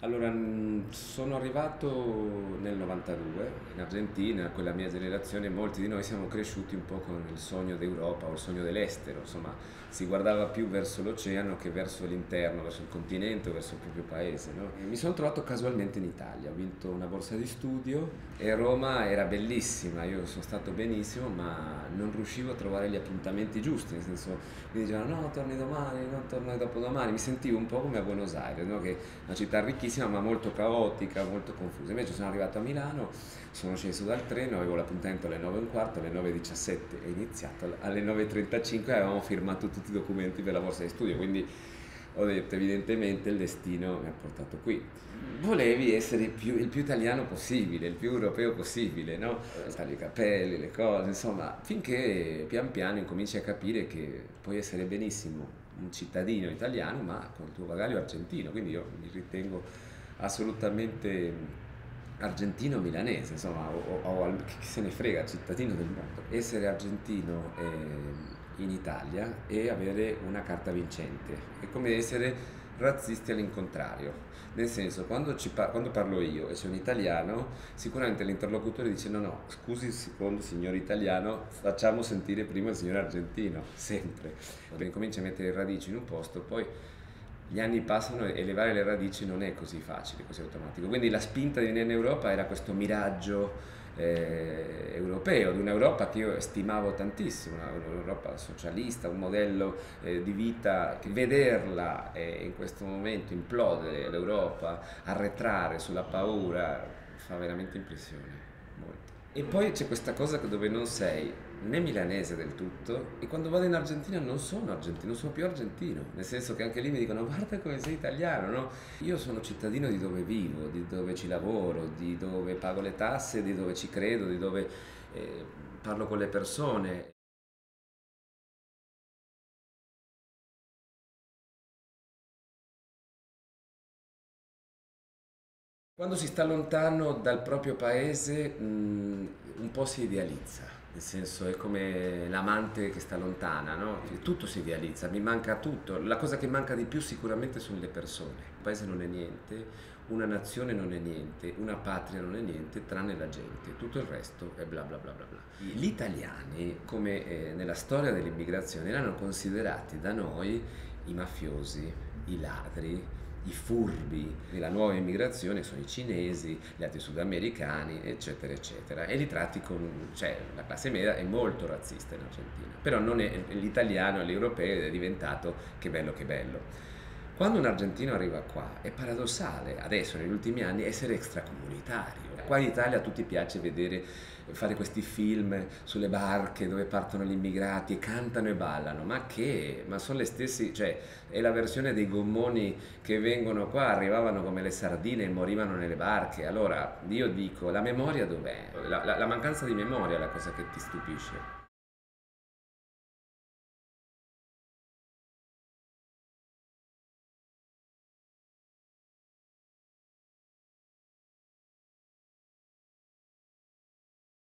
Allora, sono arrivato nel 92 in Argentina, con la mia generazione molti di noi siamo cresciuti un po' con il sogno d'Europa o il sogno dell'estero, insomma si guardava più verso l'oceano che verso l'interno, verso il continente, verso il proprio paese, no? Mi sono trovato casualmente in Italia, ho vinto una borsa di studio e Roma era bellissima, io sono stato benissimo ma non riuscivo a trovare gli appuntamenti giusti, nel senso mi dicevano no, torni domani, no, torni dopodomani, mi sentivo un po' come a Buenos Aires, no? Che è una città ricchissima ma molto caotica, molto confusa. Invece sono arrivato a Milano, sono sceso dal treno, avevo l'appuntamento alle 9:15, alle 9:17 è iniziato, alle 9:35 avevamo firmato tutti i documenti per la borsa di studio, quindi ho detto evidentemente il destino mi ha portato qui. Volevi essere il più italiano possibile, il più europeo possibile, no? Stare i capelli, le cose, insomma, finché pian piano incominci a capire che puoi essere benissimo un cittadino italiano ma con il tuo bagaglio argentino, quindi io mi ritengo assolutamente argentino milanese, insomma, o chi se ne frega, cittadino del mondo. Essere argentino in Italia e avere una carta vincente è come essere razzisti all'incontrario, nel senso quando parlo io e c'è un italiano sicuramente l'interlocutore dice no no, scusi un secondo signor italiano, facciamo sentire prima il signor argentino, sempre. Quando incominci a mettere le radici in un posto poi gli anni passano e levare le radici non è così facile, così automatico, quindi la spinta di venire in Europa era questo miraggio europeo, di un'Europa che io stimavo tantissimo, un'Europa socialista, un modello di vita, vederla in questo momento implodere, l'Europa arretrare sulla paura fa veramente impressione, molto. E poi c'è questa cosa dove non sei né milanese del tutto e quando vado in Argentina non sono argentino, non sono più argentino, nel senso che anche lì mi dicono guarda come sei italiano, no? Io sono cittadino di dove vivo, di dove ci lavoro, di dove pago le tasse, di dove ci credo, di dove parlo con le persone. Quando si sta lontano dal proprio paese un po' si idealizza, nel senso è come l'amante che sta lontana, no? Tutto si idealizza, mi manca tutto, la cosa che manca di più sicuramente sono le persone. Un paese non è niente, una nazione non è niente, una patria non è niente, tranne la gente, tutto il resto è bla bla bla bla bla. Gli italiani, come nella storia dell'immigrazione, erano considerati da noi i mafiosi, i ladri, i furbi. Della nuova immigrazione sono i cinesi, gli altri sudamericani, eccetera, eccetera. E li tratti con, cioè, la classe media è molto razzista in Argentina. Però non è l'italiano e l'europeo è diventato che bello, che bello. Quando un argentino arriva qua è paradossale, adesso negli ultimi anni, essere extracomunitario. Qua in Italia a tutti piace vedere, fare questi film sulle barche dove partono gli immigrati, cantano e ballano, ma che? Ma sono le stesse, cioè è la versione dei gommoni che vengono qua, arrivavano come le sardine e morivano nelle barche. Allora io dico, la memoria dov'è? La mancanza di memoria è la cosa che ti stupisce.